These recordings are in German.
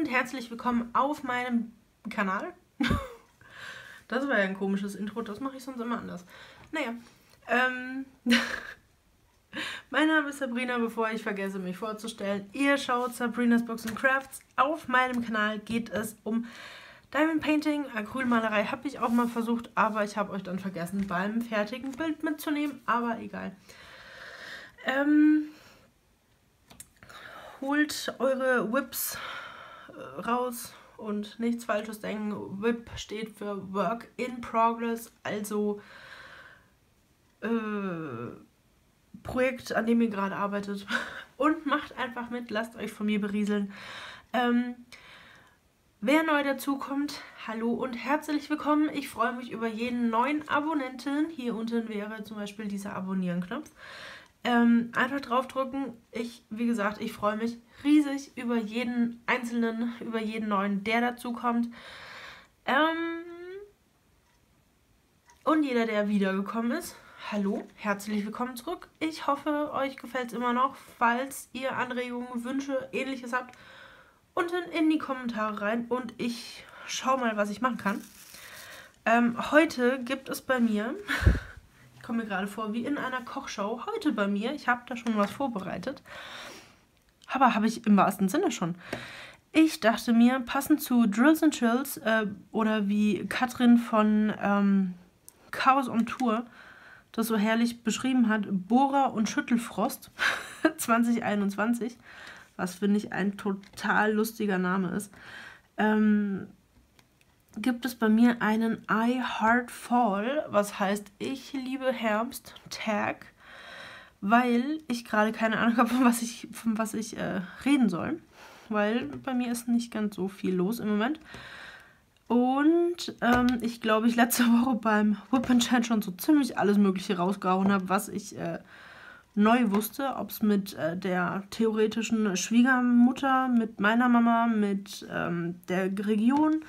und herzlich willkommen auf meinem Kanal. Das war ja ein komisches Intro, das mache ich sonst immer anders. Naja, mein Name ist Sabrina, bevor ich vergesse, mich vorzustellen. Ihr schaut Sabrina's Books and Crafts. Auf meinem Kanal geht es um Diamond Painting. Acrylmalerei habe ich auch mal versucht, aber ich habe euch dann vergessen, beim fertigen Bild mitzunehmen, aber egal. Holt eure WIPs raus und nichts Falsches denken. WIP steht für Work in Progress, also Projekt, an dem ihr gerade arbeitet. Und macht einfach mit, lasst euch von mir berieseln. Wer neu dazukommt, hallo und herzlich willkommen. Ich freue mich über jeden neuen Abonnenten. Hier unten wäre zum Beispiel dieser Abonnieren-Knopf. Einfach draufdrücken. Wie gesagt, ich freue mich riesig über jeden Einzelnen, über jeden Neuen, der dazukommt. Und jeder, der wiedergekommen ist, hallo, herzlich willkommen zurück. Ich hoffe, euch gefällt es immer noch. Falls ihr Anregungen, Wünsche, Ähnliches habt, unten in die Kommentare rein und ich schaue mal, was ich machen kann. Heute gibt es bei mir... Ich komme mir gerade vor wie in einer Kochshow. Heute bei mir, ich habe da schon was vorbereitet, aber habe ich im wahrsten Sinne schon. Ich dachte mir, passend zu Drills and Chills oder wie Katrin von Chaos on Tour das so herrlich beschrieben hat, Bohrer und Schüttelfrost 2021, was finde ich ein total lustiger Name ist, gibt es bei mir einen I Heart Fall, was heißt ich liebe Herbst Tag, weil ich gerade keine Ahnung habe, von was ich reden soll, weil bei mir ist nicht ganz so viel los im Moment. Und ich glaube, ich letzte Woche beim Whip and Chat schon so ziemlich alles Mögliche rausgehauen habe, was ich neu wusste, ob es mit der theoretischen Schwiegermutter, mit meiner Mama, mit der Region.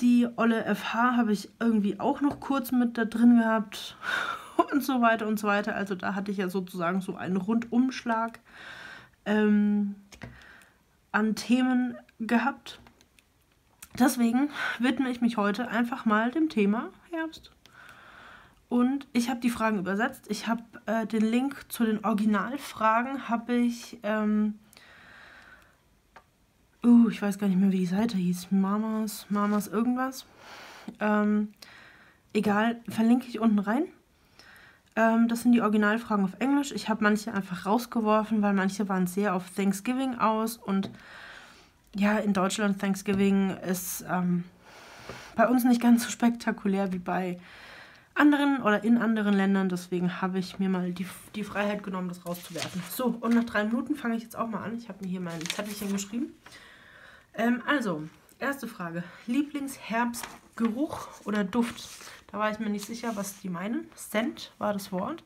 Die olle FH habe ich irgendwie auch noch kurz mit da drin gehabt und so weiter und so weiter. Also da hatte ich ja sozusagen so einen Rundumschlag an Themen gehabt. Deswegen widme ich mich heute einfach mal dem Thema Herbst. Und ich habe die Fragen übersetzt. Ich habe den Link zu den Originalfragen habe ich... ich weiß gar nicht mehr, wie die Seite hieß. Mamas irgendwas. Egal, verlinke ich unten rein. Das sind die Originalfragen auf Englisch. Ich habe manche einfach rausgeworfen, weil manche waren sehr auf Thanksgiving aus. Und ja, in Deutschland Thanksgiving ist bei uns nicht ganz so spektakulär wie bei anderen oder in anderen Ländern. Deswegen habe ich mir mal die Freiheit genommen, das rauszuwerfen. So, und nach 3 Minuten fange ich jetzt auch mal an. Ich habe mir hier mein Zettelchen geschrieben. Also, erste Frage. Lieblingsherbstgeruch oder Duft? Da war ich mir nicht sicher, was die meinen. Scent war das Wort.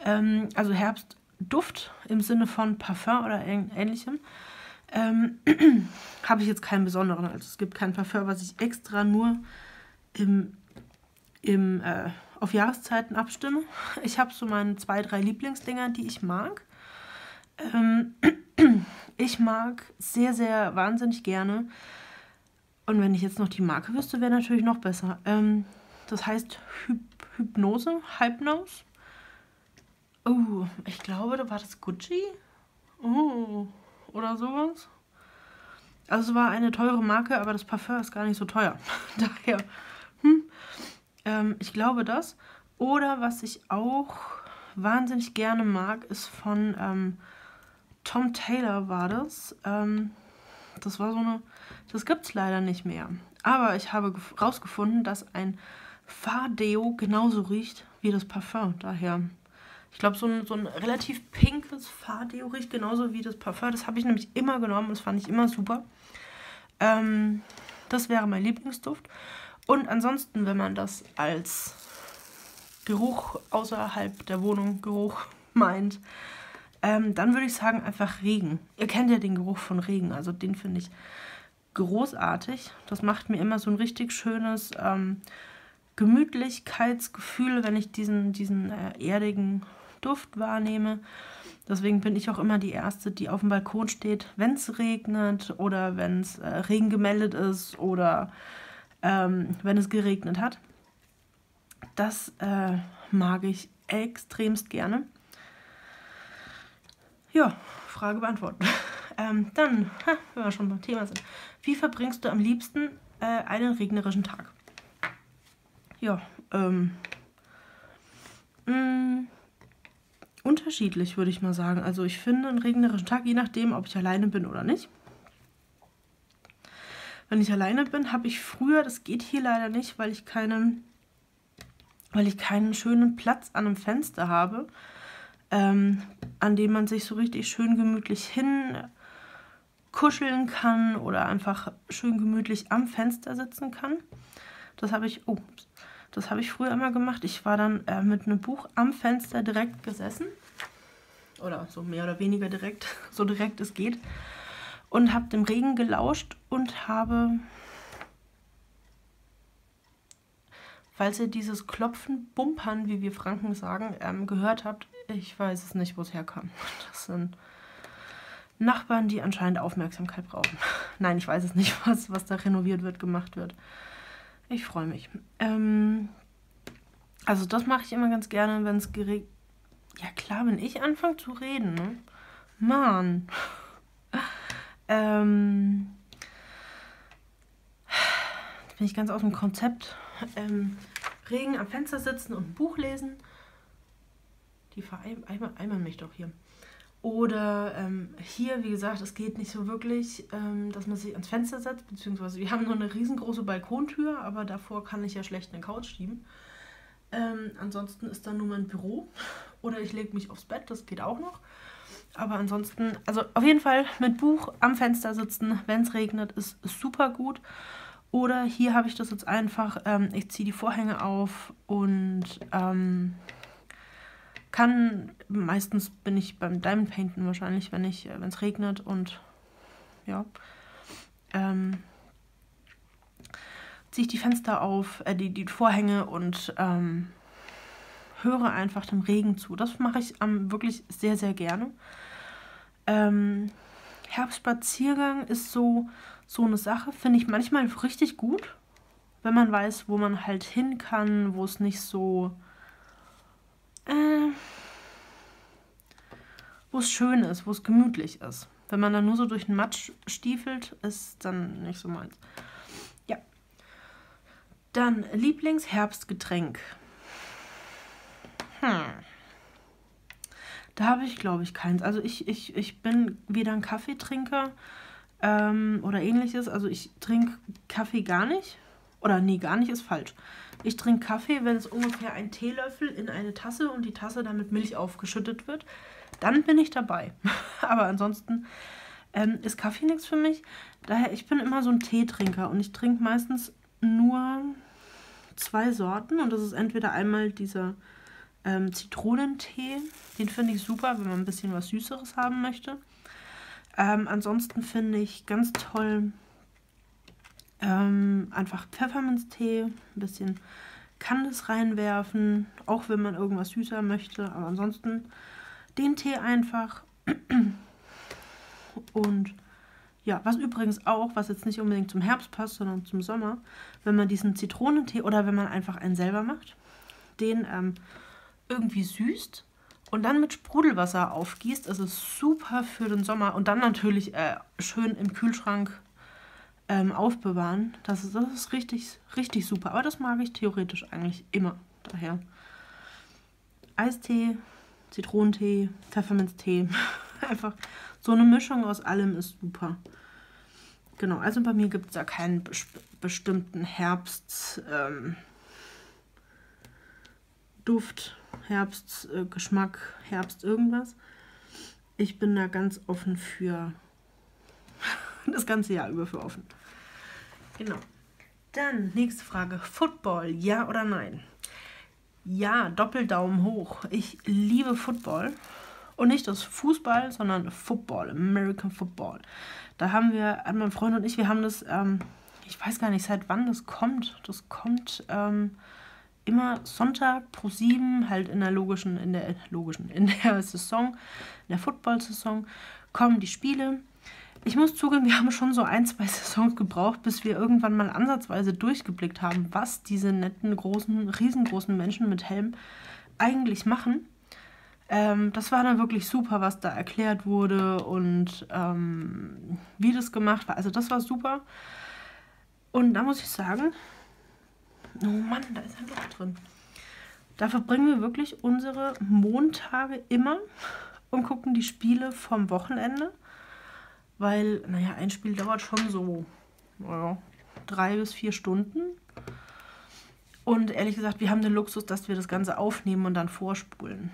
Also Herbstduft im Sinne von Parfum oder Ähnlichem. Habe ich jetzt keinen besonderen. Also es gibt kein Parfum, was ich extra nur auf Jahreszeiten abstimme. Ich habe so meine 2, 3 Lieblingsdinger, die ich mag. Ich mag sehr, sehr wahnsinnig gerne. Und wenn ich jetzt noch die Marke wüsste, wäre natürlich noch besser. Das heißt Hypnose. Oh, ich glaube, da war das Gucci. Oh, oder sowas. Also es war eine teure Marke, aber das Parfum ist gar nicht so teuer. Daher, ich glaube das. Oder was ich auch wahnsinnig gerne mag, ist von... Tom Taylor war das. Das war so eine... Das gibt es leider nicht mehr. Aber ich habe rausgefunden, dass ein Fardeo genauso riecht wie das Parfum. Daher, ich glaube, so ein relativ pinkes Fardeo riecht genauso wie das Parfum. Das habe ich nämlich immer genommen. Das fand ich immer super. Das wäre mein Lieblingsduft. Und ansonsten, wenn man das als Geruch außerhalb der Wohnung Geruch meint... dann würde ich sagen, einfach Regen. Ihr kennt ja den Geruch von Regen, also den finde ich großartig. Das macht mir immer so ein richtig schönes Gemütlichkeitsgefühl, wenn ich diesen erdigen Duft wahrnehme. Deswegen bin ich auch immer die Erste, die auf dem Balkon steht, wenn es regnet oder wenn es Regen gemeldet ist oder wenn es geregnet hat. Das mag ich extremst gerne. Ja, Frage beantwortet. Dann, wenn wir schon beim Thema sind. Wie verbringst du am liebsten einen regnerischen Tag? Ja, unterschiedlich, würde ich mal sagen. Also ich finde einen regnerischen Tag, je nachdem, ob ich alleine bin oder nicht. Wenn ich alleine bin, habe ich früher, das geht hier leider nicht, weil ich keinen schönen Platz an einem Fenster habe, an dem man sich so richtig schön gemütlich hinkuscheln kann oder einfach schön gemütlich am Fenster sitzen kann. Das habe ich früher immer gemacht. Ich war dann mit einem Buch am Fenster direkt gesessen. Oder so mehr oder weniger direkt, so direkt es geht. Und habe dem Regen gelauscht und habe, falls ihr dieses Klopfen, Bumpern, wie wir Franken sagen, gehört habt, ich weiß es nicht, wo es herkam. Das sind Nachbarn, die anscheinend Aufmerksamkeit brauchen. Nein, ich weiß es nicht, was da renoviert wird, gemacht wird. Ich freue mich. Also das mache ich immer ganz gerne, wenn es geregnet. Ja klar, wenn ich anfange zu reden, ne? Mann. Jetzt bin ich ganz aus dem Konzept. Regen am Fenster sitzen und ein Buch lesen. Die vereimern mich doch hier. Oder hier, wie gesagt, es geht nicht so wirklich, dass man sich ans Fenster setzt, beziehungsweise wir haben nur eine riesengroße Balkontür, aber davor kann ich ja schlecht eine Couch schieben. Ansonsten ist dann nur mein Büro oder ich lege mich aufs Bett, das geht auch noch. Aber ansonsten, also auf jeden Fall mit Buch am Fenster sitzen, wenn es regnet, ist super gut. Oder hier habe ich das jetzt einfach, ich ziehe die Vorhänge auf und meistens bin ich beim Diamond Painting wahrscheinlich, wenn es regnet und ja, ziehe ich die Fenster auf, die Vorhänge und höre einfach dem Regen zu. Das mache ich wirklich sehr, sehr gerne. Herbstspaziergang ist so eine Sache, finde ich manchmal richtig gut, wenn man weiß, wo man halt hin kann, wo es nicht so wo es schön ist, wo es gemütlich ist. Wenn man dann nur so durch den Matsch stiefelt, ist dann nicht so meins. Ja. Dann Lieblingsherbstgetränk. Da habe ich, glaube ich, keins. Also ich bin weder ein Kaffeetrinker oder ähnliches. Also ich trinke Kaffee gar nicht. Oder nee, gar nicht ist falsch. Ich trinke Kaffee, wenn es ungefähr ein Teelöffel in eine Tasse und die Tasse dann mit Milch aufgeschüttet wird. Dann bin ich dabei. Aber ansonsten ist Kaffee nichts für mich. Daher, ich bin immer so ein Teetrinker und ich trinke meistens nur zwei Sorten. Und das ist entweder einmal dieser Zitronentee. Den finde ich super, wenn man ein bisschen was Süßeres haben möchte. Ansonsten finde ich ganz toll einfach Pfefferminztee, ein bisschen Kandis reinwerfen, auch wenn man irgendwas süßer möchte, aber ansonsten den Tee einfach. Und ja, was übrigens auch, was jetzt nicht unbedingt zum Herbst passt, sondern zum Sommer, wenn man diesen Zitronentee oder wenn man einfach einen selber macht, den irgendwie süßt und dann mit Sprudelwasser aufgießt, ist es super für den Sommer und dann natürlich schön im Kühlschrank aufbewahren. Das ist richtig, richtig super. Aber das mag ich theoretisch eigentlich immer. Daher Eistee, Zitronentee, Pfefferminztee. Einfach so eine Mischung aus allem ist super. Genau, also bei mir gibt es da keinen bestimmten Herbst Duft, Herbst Geschmack, Herbst irgendwas. Ich bin da ganz offen für das ganze Jahr über für offen. Genau. Dann nächste Frage. Football, ja oder nein? Ja, Doppeldaumen hoch. Ich liebe Football. Und nicht das Fußball, sondern Football, American Football. Da haben wir, mein Freund und ich, wir haben das, ich weiß gar nicht, seit wann das kommt. Das kommt immer Sonntag pro 7, halt in der Saison, in der Football-Saison, kommen die Spiele. Ich muss zugeben, wir haben schon so ein, zwei Saisons gebraucht, bis wir irgendwann mal ansatzweise durchgeblickt haben, was diese netten, großen, riesengroßen Menschen mit Helm eigentlich machen. Das war dann wirklich super, was da erklärt wurde und wie das gemacht war. Also das war super. Und da muss ich sagen, oh Mann, da ist ein Loch drin. Da verbringen wir wirklich unsere Montage immer und gucken die Spiele vom Wochenende. Weil, naja, ein Spiel dauert schon so 3 bis 4 Stunden. Und ehrlich gesagt, wir haben den Luxus, dass wir das Ganze aufnehmen und dann vorspulen.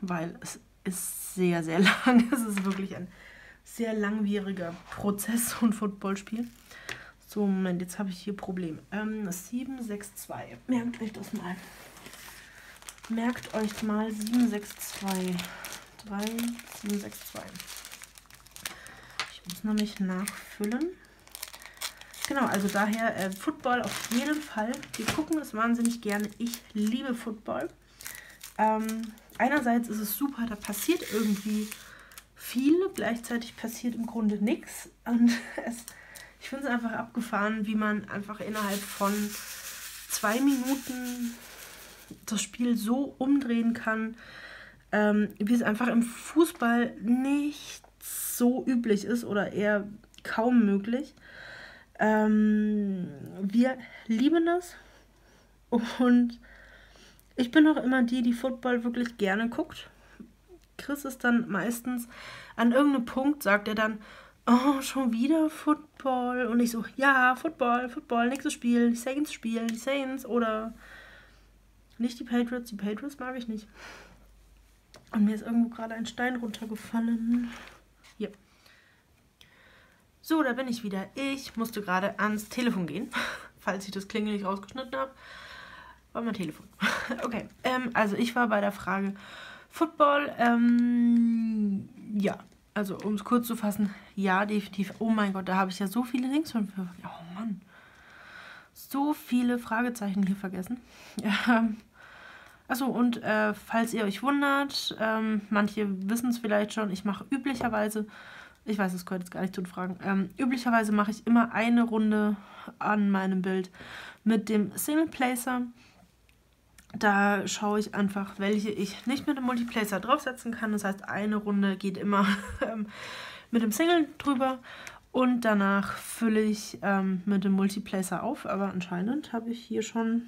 Weil es ist sehr, sehr lang. Es ist wirklich ein sehr langwieriger Prozess, so ein Footballspiel. So, Moment, jetzt habe ich hier Probleme. 762. Merkt euch das mal. Merkt euch mal 762. 3762. Ich muss nämlich nachfüllen. Genau, also daher Football auf jeden Fall. Wir gucken es wahnsinnig gerne. Ich liebe Football. Einerseits ist es super, da passiert irgendwie viel. Gleichzeitig passiert im Grunde nichts. Und ich finde es einfach abgefahren, wie man einfach innerhalb von 2 Minuten das Spiel so umdrehen kann, wie es einfach im Fußball nicht so üblich ist oder eher kaum möglich. Wir lieben das und ich bin auch immer die, die Football wirklich gerne guckt. Chris ist dann meistens an irgendeinem Punkt, sagt er dann, oh, schon wieder Football? Und ich so, ja, Football, Football, nächstes Spiel, die Saints spielen, die Saints oder nicht die Patriots mag ich nicht. Und mir ist irgendwo gerade ein Stein runtergefallen. Hier. So, da bin ich wieder. Ich musste gerade ans Telefon gehen, falls ich das Klingeln nicht rausgeschnitten habe. War mein Telefon. Okay, also ich war bei der Frage Football. Ja, also um es kurz zu fassen, ja, definitiv. Oh mein Gott, da habe ich ja so viele Links von. Oh Mann, so viele Fragezeichen hier vergessen. Achso, und falls ihr euch wundert, manche wissen es vielleicht schon, ich mache üblicherweise, ich weiß, es gehört jetzt gar nicht zu den Fragen, üblicherweise mache ich immer eine Runde an meinem Bild mit dem Single Placer. Da schaue ich einfach, welche ich nicht mit dem Multiplacer draufsetzen kann. Das heißt, eine Runde geht immer mit dem Single drüber und danach fülle ich mit dem Multiplacer auf. Aber anscheinend habe ich hier schon...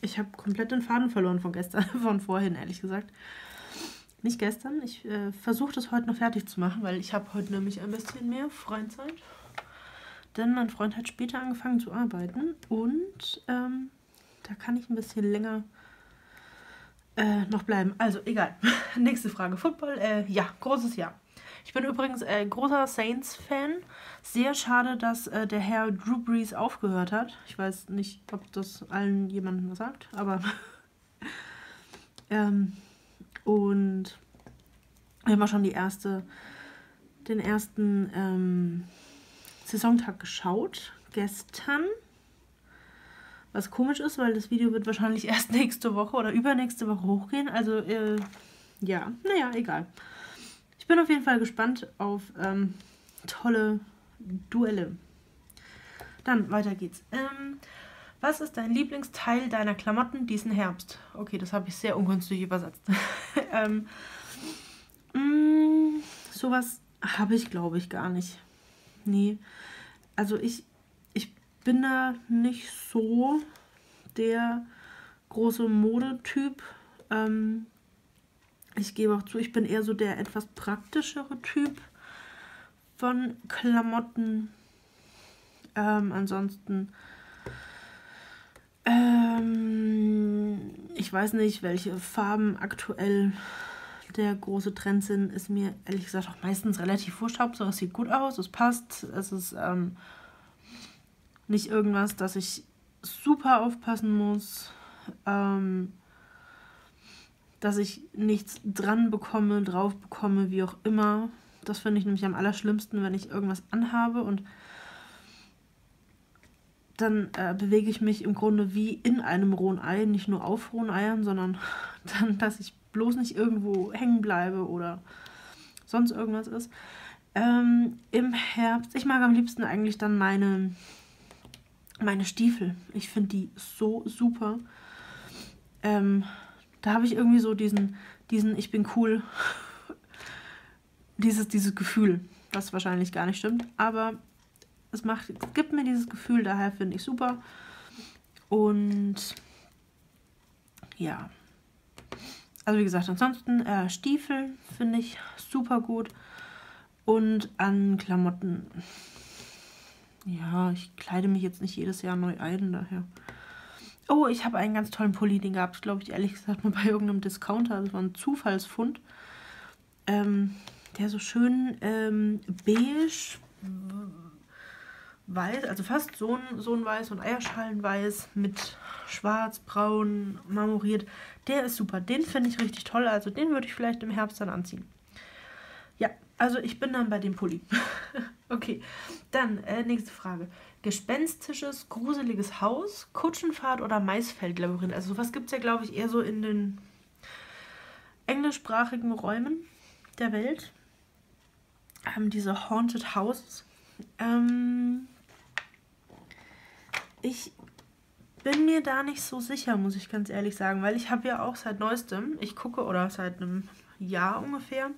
Ich habe komplett den Faden verloren von gestern, von vorhin, ehrlich gesagt. Nicht gestern. Ich versuche das heute noch fertig zu machen, weil ich habe heute nämlich ein bisschen mehr Freizeit. Denn mein Freund hat später angefangen zu arbeiten und da kann ich ein bisschen länger noch bleiben. Also, egal. Nächste Frage. Football? Ja, großes Ja. Ich bin übrigens großer Saints-Fan. Sehr schade, dass der Herr Drew Brees aufgehört hat. Ich weiß nicht, ob das allen jemandem was sagt, aber... und wir haben auch schon den ersten Saisontag geschaut. Gestern. Was komisch ist, weil das Video wird wahrscheinlich erst nächste Woche oder übernächste Woche hochgehen. Also, ja, naja, egal. Ich bin auf jeden Fall gespannt auf tolle Duelle. Dann, weiter geht's. Was ist dein Lieblingsteil deiner Klamotten diesen Herbst? Okay, das habe ich sehr ungünstig übersetzt. Sowas habe ich, glaube ich, gar nicht. Nee, also ich bin da nicht so der große Modetyp. Ich gebe auch zu, ich bin eher so der etwas praktischere Typ von Klamotten. Ansonsten, ich weiß nicht, welche Farben aktuell der große Trend sind. Ist mir ehrlich gesagt auch meistens relativ wurscht. Hauptsache, es sieht gut aus, es passt. Es ist nicht irgendwas, dass ich super aufpassen muss. Dass ich nichts dran bekomme, drauf bekomme, wie auch immer. Das finde ich nämlich am allerschlimmsten, wenn ich irgendwas anhabe und dann bewege ich mich im Grunde wie in einem rohen Ei, nicht nur auf rohen Eiern, sondern dann, dass ich bloß nicht irgendwo hängen bleibe oder sonst irgendwas ist. Im Herbst, ich mag am liebsten eigentlich dann meine Stiefel. Ich finde die so super. Da habe ich irgendwie so diesen ich bin cool, dieses Gefühl, was wahrscheinlich gar nicht stimmt, aber es gibt mir dieses Gefühl, daher finde ich super. Und ja, also wie gesagt, ansonsten Stiefel finde ich super gut. Und an Klamotten, ja, ich kleide mich jetzt nicht jedes Jahr neu ein, daher. Oh, ich habe einen ganz tollen Pulli, den gab es, glaube ich, ehrlich gesagt mal bei irgendeinem Discounter. Das war ein Zufallsfund. Der so schön beige, weiß, also fast so ein Weiß und Eierschalenweiß mit schwarz, braun, marmoriert. Der ist super, den finde ich richtig toll, also den würde ich vielleicht im Herbst dann anziehen. Ja, also ich bin dann bei dem Pulli. Okay, dann nächste Frage. Gespenstisches, gruseliges Haus, Kutschenfahrt oder Maisfeldlabyrinth? Also sowas gibt es ja, glaube ich, eher so in den englischsprachigen Räumen der Welt. Haben diese Haunted Houses. Ich bin mir da nicht so sicher, muss ich ganz ehrlich sagen, weil ich habe ja auch seit neuestem, ich gucke, oder seit einem Jahr ungefähr,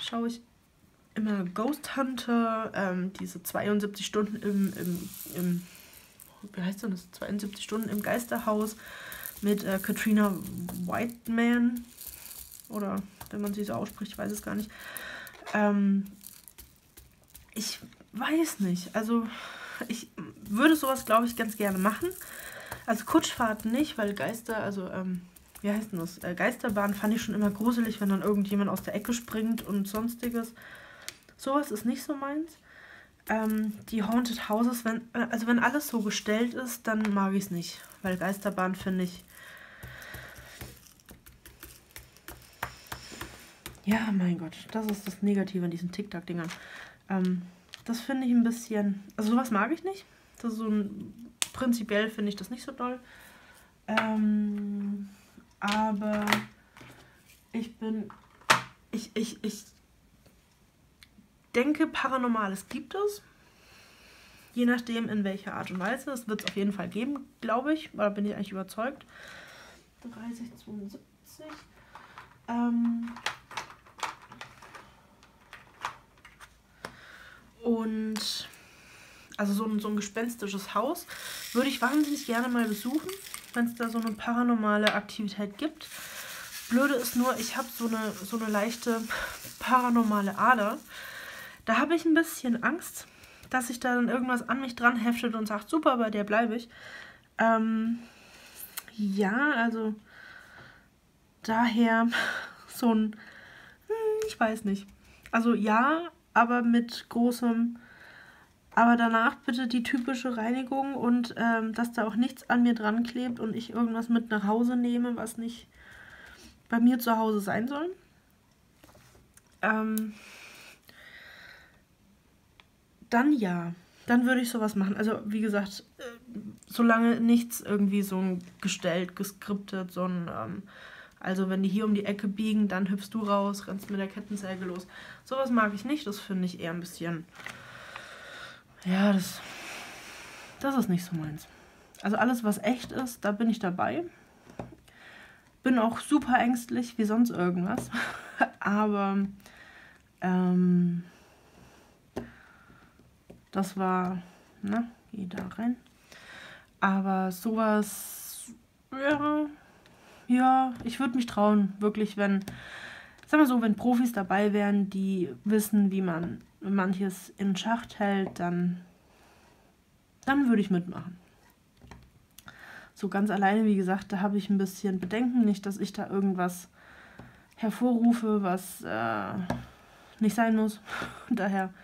schaue ich immer Ghost Hunter, diese 72 Stunden wie heißt denn das? 72 Stunden im Geisterhaus mit Katrina Whiteman, oder wenn man sie so ausspricht, ich weiß es gar nicht. Ich weiß nicht, also ich würde sowas, glaube ich, ganz gerne machen. Also Kutschfahrten nicht, weil Geister, also wie heißt denn das? Geisterbahn fand ich schon immer gruselig, wenn dann irgendjemand aus der Ecke springt und sonstiges. Sowas ist nicht so meins. Die Haunted Houses, wenn alles so gestellt ist, dann mag ich es nicht. Weil Geisterbahn finde ich... Ja, mein Gott, das ist das Negative an diesen TikTok-Dingern. Das finde ich ein bisschen... Also sowas mag ich nicht. Das ist so ein, prinzipiell finde ich das nicht so doll. Aber ich bin... Ich denke, Paranormales gibt es. Je nachdem, in welcher Art und Weise. Es wird es auf jeden Fall geben, glaube ich. Da bin ich eigentlich überzeugt. 30, 72. Und also so ein gespenstisches Haus würde ich wahnsinnig gerne mal besuchen, wenn es da so eine paranormale Aktivität gibt. Blöde ist nur, ich habe so eine leichte paranormale Ader. Da habe ich ein bisschen Angst, dass sich da dann irgendwas an mich dran heftet und sagt, super, bei der bleibe ich. Ja, also daher so ein, ich weiß nicht. Also ja, aber mit großem, aber danach bitte die typische Reinigung und dass da auch nichts an mir dran klebt und ich irgendwas mit nach Hause nehme, was nicht bei mir zu Hause sein soll. Dann ja, dann würde ich sowas machen. Also wie gesagt, solange nichts irgendwie so ein gestellt, geskriptet, so ein... Also wenn die hier um die Ecke biegen, dann hüpfst du raus, rennst mit der Kettensäge los. Sowas mag ich nicht, das finde ich eher ein bisschen... Ja, das ist nicht so meins. Also alles, was echt ist, da bin ich dabei. Bin auch super ängstlich, wie sonst irgendwas. Aber das war... Na, geh da rein. Aber sowas... Ja, ich würde mich trauen, wirklich, wenn, sagen wir so, wenn Profis dabei wären, die wissen, wie man manches in Schacht hält, dann würde ich mitmachen. So ganz alleine, wie gesagt, da habe ich ein bisschen Bedenken, nicht, dass ich da irgendwas hervorrufe, was nicht sein muss. Daher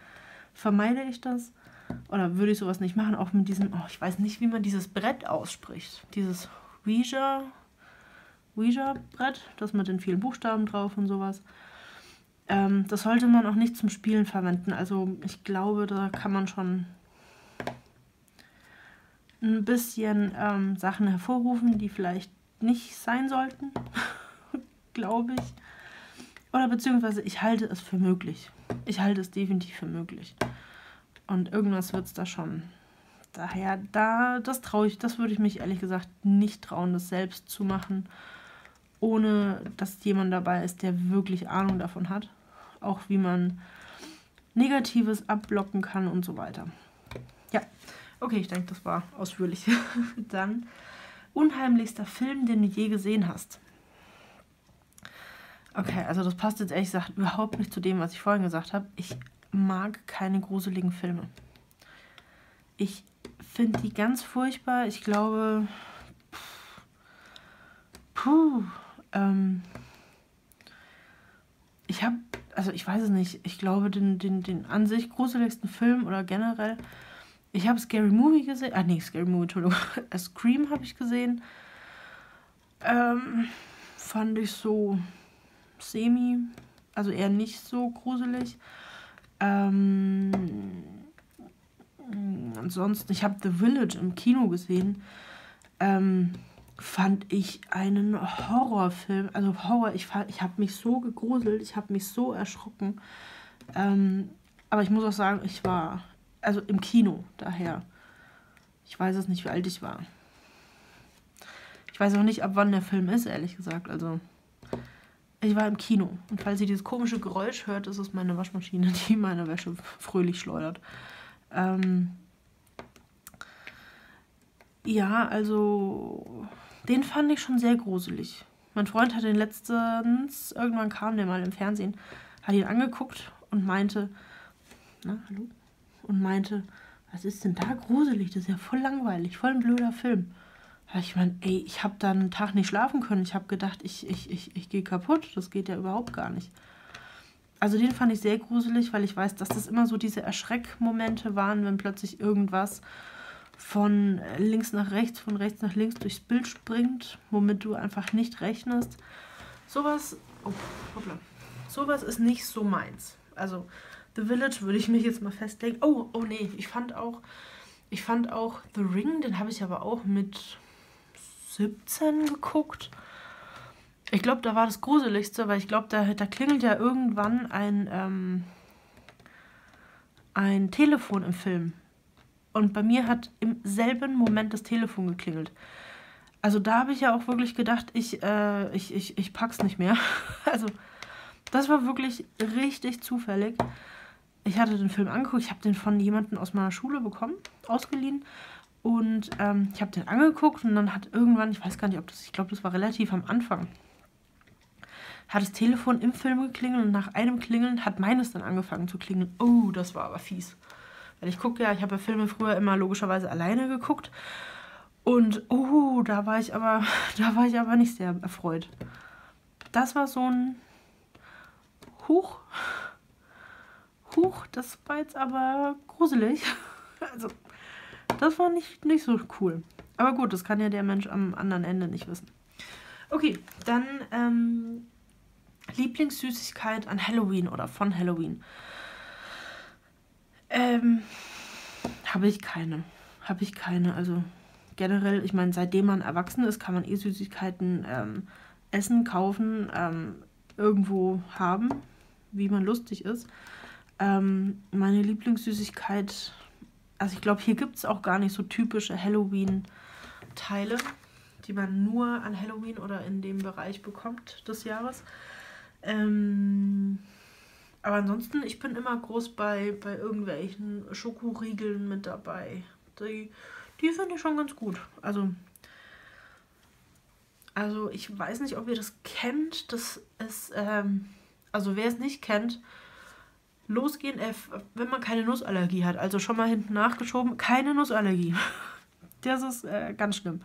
vermeide ich das oder würde ich sowas nicht machen, auch mit diesem, oh, ich weiß nicht, wie man dieses Brett ausspricht, dieses Ouija-Brett, das mit den vielen Buchstaben drauf und sowas. Das sollte man auch nicht zum Spielen verwenden. Also ich glaube, da kann man schon ein bisschen Sachen hervorrufen, die vielleicht nicht sein sollten, glaube ich. Oder beziehungsweise ich halte es für möglich. Ich halte es definitiv für möglich. Und irgendwas wird es da schon. Daher, das traue ich, das würde ich mich ehrlich gesagt nicht trauen, das selbst zu machen, ohne dass jemand dabei ist, der wirklich Ahnung davon hat. Auch wie man Negatives abblocken kann und so weiter. Ja, okay, ich denke, das war ausführlich. Dann, unheimlichster Film, den du je gesehen hast. Okay, also das passt jetzt ehrlich gesagt überhaupt nicht zu dem, was ich vorhin gesagt habe. Ich mag keine gruseligen Filme. Ich finde die ganz furchtbar. Ich glaube, ich habe, also ich weiß es nicht, ich glaube den an sich gruseligsten Film oder generell, ich habe Scary Movie gesehen, Entschuldigung, Scream habe ich gesehen, fand ich so semi, also eher nicht so gruselig, ansonsten, ich habe The Village im Kino gesehen, fand ich einen Horrorfilm, also Horror, ich habe mich so gegruselt, ich habe mich so erschrocken, aber ich muss auch sagen, ich war, also im Kino, daher, ich weiß es nicht, wie alt ich war. Ich weiß auch nicht, ab wann der Film ist, ehrlich gesagt, also ich war im Kino und falls ihr dieses komische Geräusch hört, ist es meine Waschmaschine, die meine Wäsche fröhlich schleudert. Ja, also den fand ich schon sehr gruselig. Mein Freund hat den letztens, irgendwann kam der mal im Fernsehen, hat ihn angeguckt und meinte, na, hallo? Und meinte, was ist denn da gruselig? Das ist ja voll langweilig, voll ein blöder Film. Aber ich meine, ey, ich habe da einen Tag nicht schlafen können. Ich habe gedacht, ich gehe kaputt. Das geht ja überhaupt gar nicht. Also den fand ich sehr gruselig, weil ich weiß, dass das immer so diese Erschreckmomente waren, wenn plötzlich irgendwas von links nach rechts, von rechts nach links durchs Bild springt, womit du einfach nicht rechnest. Sowas, oh, hoppla. Sowas ist nicht so meins. Also The Village würde ich mich jetzt mal festlegen. Oh, oh nee, ich fand auch The Ring, den habe ich aber auch mit 17 geguckt. Ich glaube, da war das Gruseligste, weil ich glaube, da klingelt ja irgendwann ein Telefon im Film. Und bei mir hat im selben Moment das Telefon geklingelt. Also da habe ich ja auch wirklich gedacht, ich pack's nicht mehr. Also das war wirklich richtig zufällig. Ich hatte den Film angeguckt, ich habe den von jemandem aus meiner Schule bekommen, ausgeliehen. Und ich habe den angeguckt und dann hat irgendwann, ich weiß gar nicht, ob das, ich glaube, das war relativ am Anfang, hat das Telefon im Film geklingelt und nach einem Klingeln hat meines dann angefangen zu klingeln. Oh, das war aber fies. Weil ich gucke ja, ich habe ja Filme früher immer logischerweise alleine geguckt und oh, da war ich aber nicht sehr erfreut. Das war so ein Huch, das war jetzt aber gruselig. Also, das war nicht so cool. Aber gut, das kann ja der Mensch am anderen Ende nicht wissen. Okay, dann Lieblingssüßigkeit an Halloween oder von Halloween. Habe ich keine, also generell, ich meine, seitdem man erwachsen ist, kann man eh Süßigkeiten essen, kaufen, irgendwo haben, wie man lustig ist. Meine Lieblingssüßigkeit, also ich glaube, hier gibt es auch gar nicht so typische Halloween-Teile, die man nur an Halloween oder in dem Bereich bekommt des Jahres. Aber ansonsten, ich bin immer groß bei irgendwelchen Schokoriegeln mit dabei. Die finde ich schon ganz gut. Also ich weiß nicht, ob ihr das kennt. Das ist, also wer es nicht kennt, losgehen, wenn man keine Nussallergie hat. Also schon mal hinten nachgeschoben, keine Nussallergie. Das ist ganz schlimm.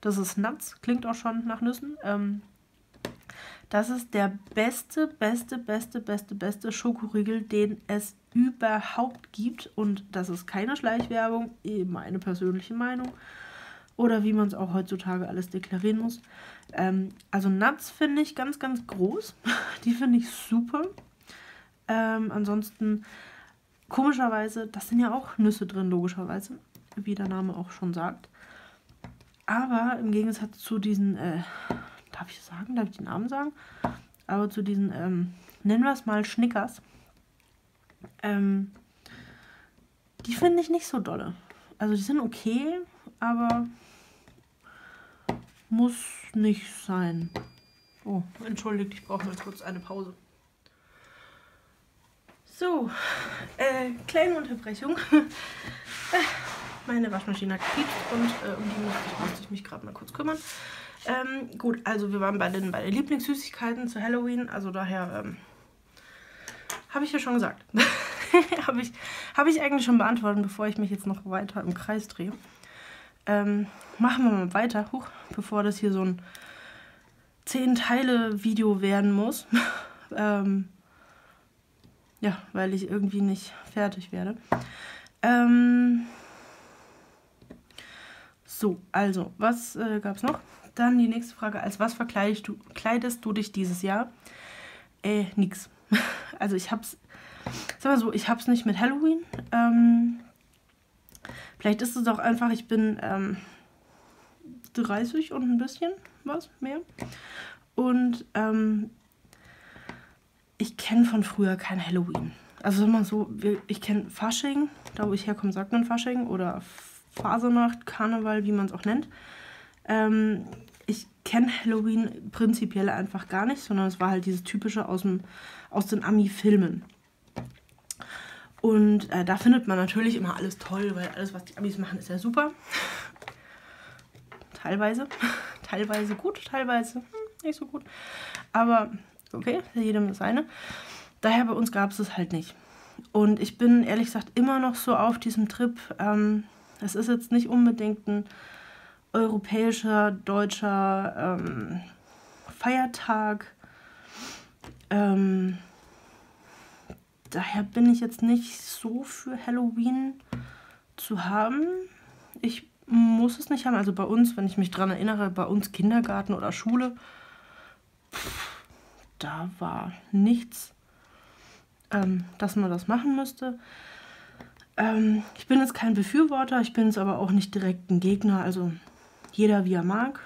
Das ist Nuts, klingt auch schon nach Nüssen. Das ist der beste Schokoriegel, den es überhaupt gibt. Und das ist keine Schleichwerbung, eben eine persönliche Meinung. Oder wie man es auch heutzutage alles deklarieren muss. Also Nuts finde ich ganz, ganz groß. Die finde ich super. Ansonsten, komischerweise, das sind ja auch Nüsse drin, logischerweise. wie der Name auch schon sagt. Aber im Gegensatz zu diesen, darf ich das sagen? Darf ich den Namen sagen? Aber zu diesen, nennen wir es mal Schnickers, die finde ich nicht so dolle. Also die sind okay, aber muss nicht sein. Oh, entschuldigt, ich brauche mal kurz eine Pause. So, kleine Unterbrechung. Meine Waschmaschine hat gepiept und um die musste ich mich gerade mal kurz kümmern. Gut, also wir waren bei den Lieblingssüßigkeiten zu Halloween, also daher habe ich ja schon gesagt. Habe ich eigentlich schon beantwortet, bevor ich mich jetzt noch weiter im Kreis drehe. Machen wir mal weiter, bevor das hier so ein 10-Teile-Video werden muss. Ja, weil ich irgendwie nicht fertig werde. So, also, was gab es noch? Dann die nächste Frage. Als was kleidest du dich dieses Jahr? Nix. Also ich hab's, sag mal so, ich hab's nicht mit Halloween. Vielleicht ist es auch einfach, ich bin 30 und ein bisschen was mehr. Und ich kenne von früher kein Halloween. Also sag mal so, ich kenne Fasching, da wo ich herkomme, sagt man Fasching, oder Fasernacht, Karneval, wie man es auch nennt. Ich kenne Halloween prinzipiell einfach gar nicht, sondern es war halt dieses typische aus den Ami-Filmen. Und da findet man natürlich immer alles toll, weil alles, was die Amis machen, ist ja super. Teilweise. Teilweise gut, teilweise nicht so gut. Aber okay, jedem das eine. Daher bei uns gab es es halt nicht. Und ich bin ehrlich gesagt immer noch so auf diesem Trip. Es ist jetzt nicht unbedingt ein europäischer, deutscher Feiertag. Daher bin ich jetzt nicht so für Halloween zu haben. Ich muss es nicht haben. Also bei uns, wenn ich mich dran erinnere, bei uns Kindergarten oder Schule, da war nichts, dass man das machen müsste. Ich bin jetzt kein Befürworter, ich bin jetzt aber auch nicht direkt ein Gegner, also jeder wie er mag.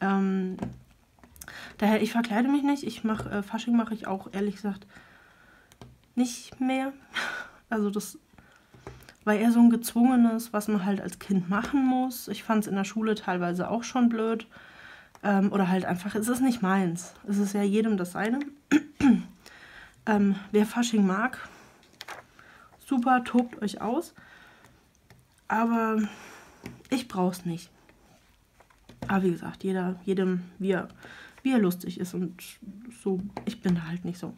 Daher, ich verkleide mich nicht, Fasching mache ich auch ehrlich gesagt nicht mehr. Also das war eher so ein gezwungenes, was man halt als Kind machen muss. Ich fand es in der Schule teilweise auch schon blöd. Oder halt einfach, es ist nicht meins. Es ist ja jedem das seine. Wer Fasching mag, super, tobt euch aus, aber ich brauche es nicht. Aber wie gesagt, jedem, wie er lustig ist und so, ich bin da halt nicht so.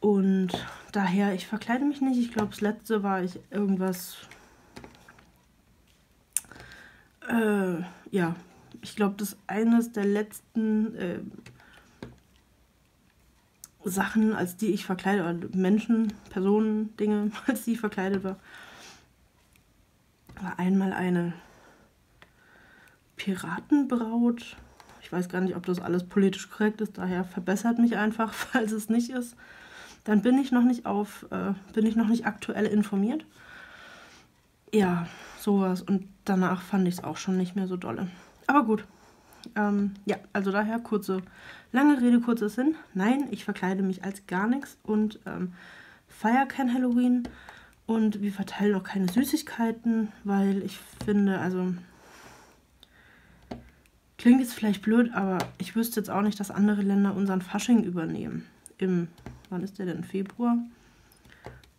Und daher, ich verkleide mich nicht. Ich glaube, das letzte war ich irgendwas, ja, ich glaube, das ist eines der letzten Sachen, als die ich verkleidet war, Menschen, Personen, Dinge, als die ich verkleidet war, war einmal eine Piratenbraut. Ich weiß gar nicht, ob das alles politisch korrekt ist, daher verbessert mich einfach, falls es nicht ist. Dann bin ich noch nicht aktuell informiert. Ja, sowas. Und danach fand ich es auch schon nicht mehr so dolle. Aber gut. Ja, also daher lange Rede, kurzer Sinn. Nein, ich verkleide mich als gar nichts und feiere kein Halloween und wir verteilen auch keine Süßigkeiten, weil ich finde, also klingt jetzt vielleicht blöd, aber ich wüsste jetzt auch nicht, dass andere Länder unseren Fasching übernehmen. Wann ist der denn? Februar?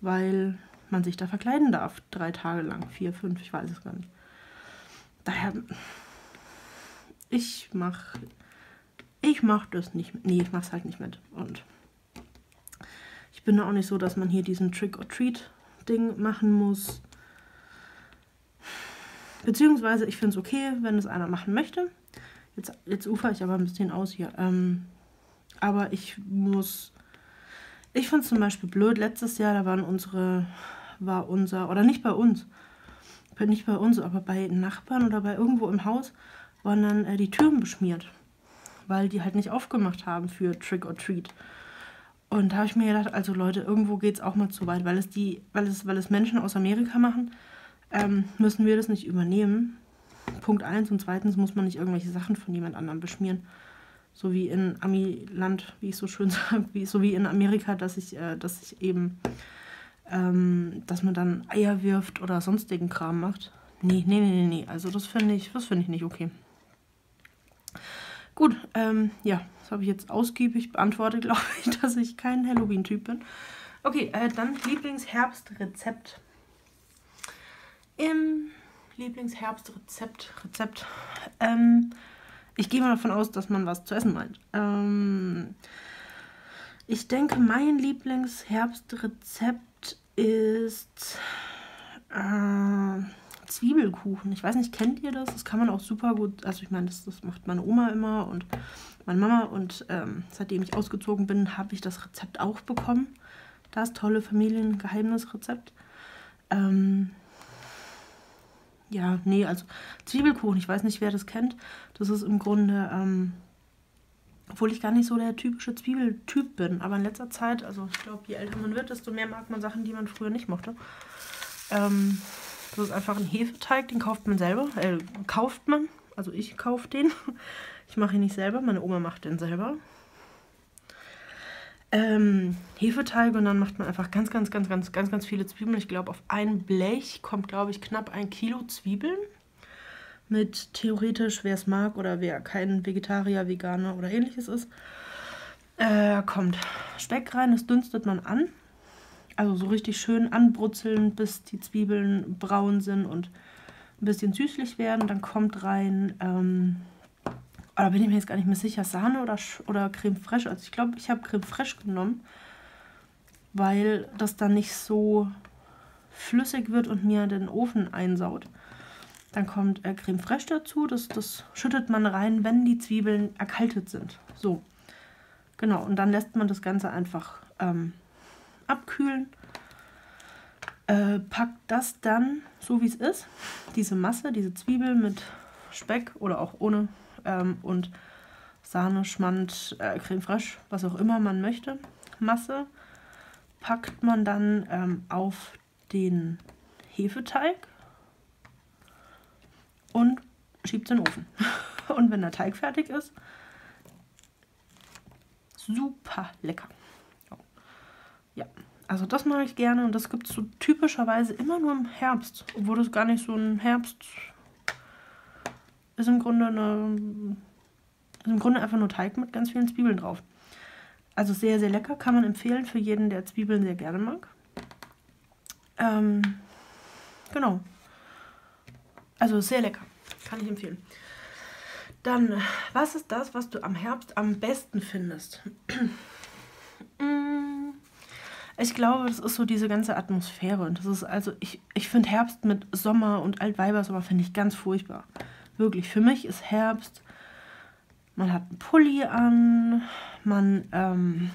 Weil man sich da verkleiden darf, 3 Tage lang, 4, 5, ich weiß es gar nicht. Daher... Ich mach das nicht mit. Nee, ich mach's halt nicht mit. Und ich bin da auch nicht so, dass man hier diesen Trick-or-Treat-Ding machen muss. Beziehungsweise, ich finde es okay, wenn es einer machen möchte. Jetzt ufer ich aber ein bisschen aus hier. Aber ich fand es zum Beispiel blöd. Letztes Jahr, da oder nicht bei uns. Nicht bei uns, aber bei Nachbarn oder bei irgendwo im Haus, waren dann die Türen beschmiert, weil die halt nicht aufgemacht haben für Trick or Treat. Und da habe ich mir gedacht, also Leute, irgendwo geht es auch mal zu weit, weil es Menschen aus Amerika machen, müssen wir das nicht übernehmen. Punkt 1. Und zweitens muss man nicht irgendwelche Sachen von jemand anderem beschmieren. So wie in Amiland, wie ich so schön sage, so wie in Amerika, dass man dann Eier wirft oder sonstigen Kram macht. Nee. Also das finde ich nicht okay. Gut, ja, das habe ich jetzt ausgiebig beantwortet, glaube ich, dass ich kein Halloween-Typ bin. Okay, dann Lieblingsherbstrezept. Im Lieblingsherbstrezept. Ich gehe mal davon aus, dass man was zu essen meint. Ich denke, mein Lieblingsherbstrezept ist Zwiebelkuchen. Ich weiß nicht, kennt ihr das? Das kann man auch super gut, also ich meine, das macht meine Oma immer und meine Mama. Und seitdem ich ausgezogen bin, habe ich das Rezept auch bekommen. Das tolle Familiengeheimnisrezept. Ja, nee, also Zwiebelkuchen, ich weiß nicht, wer das kennt. Das ist im Grunde, obwohl ich gar nicht so der typische Zwiebeltyp bin, aber in letzter Zeit, also ich glaube, je älter man wird, desto mehr mag man Sachen, die man früher nicht mochte. Das ist einfach ein Hefeteig, den kauft man selber. Also ich kaufe den. Ich mache ihn nicht selber, meine Oma macht den selber. Hefeteig, und dann macht man einfach ganz viele Zwiebeln. Ich glaube, auf ein Blech kommt, glaube ich, knapp 1 Kilo Zwiebeln. Mit theoretisch, wer es mag oder wer kein Vegetarier, Veganer oder ähnliches ist, kommt Speck rein, das dünstet man an. Also so richtig schön anbrutzeln, bis die Zwiebeln braun sind und ein bisschen süßlich werden. Dann kommt rein, da bin ich mir jetzt gar nicht mehr sicher, Sahne oder Creme fraîche. Also ich glaube, ich habe Creme fraîche genommen, weil das dann nicht so flüssig wird und mir den Ofen einsaut. Dann kommt Creme fraîche dazu, das schüttet man rein, wenn die Zwiebeln erkaltet sind. So, genau, und dann lässt man das Ganze einfach abkühlen, packt das dann, so wie es ist, diese Masse, diese Zwiebel mit Speck oder auch ohne und Sahne, Schmand, Creme fraîche, was auch immer man möchte, Masse, packt man dann auf den Hefeteig und schiebt in den Ofen. Und wenn der Teig fertig ist, super lecker. Ja, also das mache ich gerne, und das gibt es so typischerweise immer nur im Herbst, obwohl das gar nicht so ein Herbst ist. Im Grunde einfach nur Teig mit ganz vielen Zwiebeln drauf. Also sehr, sehr lecker, kann man empfehlen für jeden, der Zwiebeln sehr gerne mag. Genau. Also sehr lecker, kann ich empfehlen. Dann, was ist das, was du am Herbst am besten findest? Ich glaube, das ist so diese ganze Atmosphäre. Und das ist also, ich finde Herbst mit Sommer und Altweibersommer finde ich ganz furchtbar. Wirklich, für mich ist Herbst, man hat einen Pulli an, man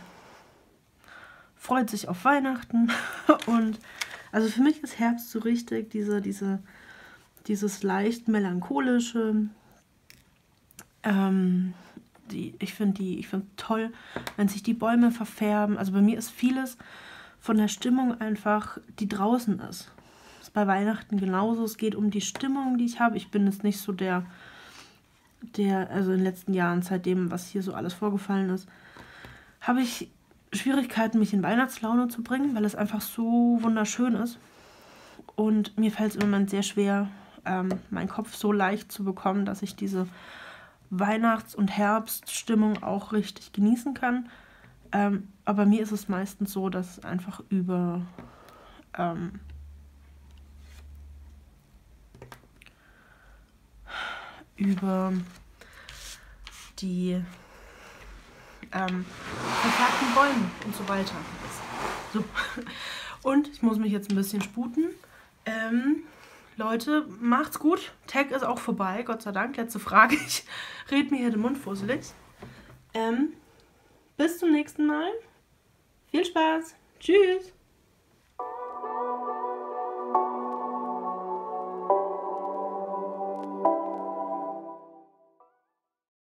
freut sich auf Weihnachten. Und also für mich ist Herbst so richtig dieses leicht melancholische, ich finde toll, wenn sich die Bäume verfärben. Also bei mir ist vieles von der Stimmung einfach, die draußen ist. Das ist bei Weihnachten genauso. Es geht um die Stimmung, die ich habe. Ich bin jetzt nicht so der also in den letzten Jahren, seitdem, was hier so alles vorgefallen ist, habe ich Schwierigkeiten, mich in Weihnachtslaune zu bringen, weil es einfach so wunderschön ist. Und mir fällt es im Moment sehr schwer, meinen Kopf so leicht zu bekommen, dass ich diese Weihnachts- und Herbststimmung auch richtig genießen kann. Aber mir ist es meistens so, dass einfach über die verfärbten Bäume und so weiter. So. Und ich muss mich jetzt ein bisschen sputen. Leute, macht's gut. Tag ist auch vorbei, Gott sei Dank. Letzte Frage. Ich rede mir hier den Mund fusselig. Bis zum nächsten Mal. Viel Spaß. Tschüss.